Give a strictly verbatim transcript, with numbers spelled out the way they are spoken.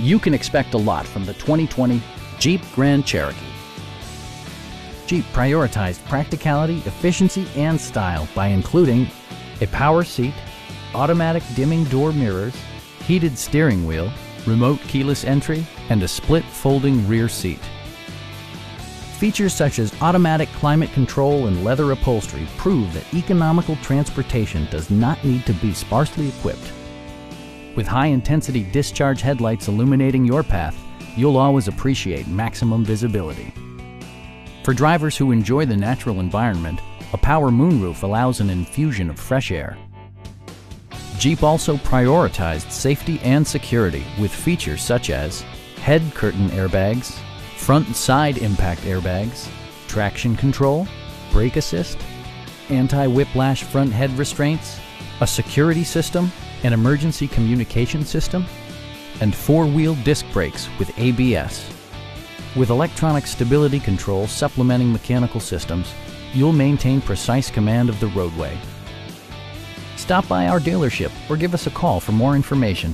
you can expect a lot from the twenty twenty Jeep Grand Cherokee. Jeep prioritized practicality, efficiency, and style by including a power seat, automatic dimming door mirrors, heated steering wheel, remote keyless entry, and a split folding rear seat. Features such as automatic climate control and leather upholstery prove that economical transportation does not need to be sparsely equipped. With high-intensity discharge headlights illuminating your path, you'll always appreciate maximum visibility. For drivers who enjoy the natural environment, a power moonroof allows an infusion of fresh air. Jeep also prioritized safety and security with features such as head curtain airbags, front and side impact airbags, traction control, brake assist, anti-whiplash front head restraints, a security system, an emergency communication system, and four-wheel disc brakes with A B S. With electronic stability control supplementing mechanical systems, you'll maintain precise command of the roadway. Stop by our dealership or give us a call for more information.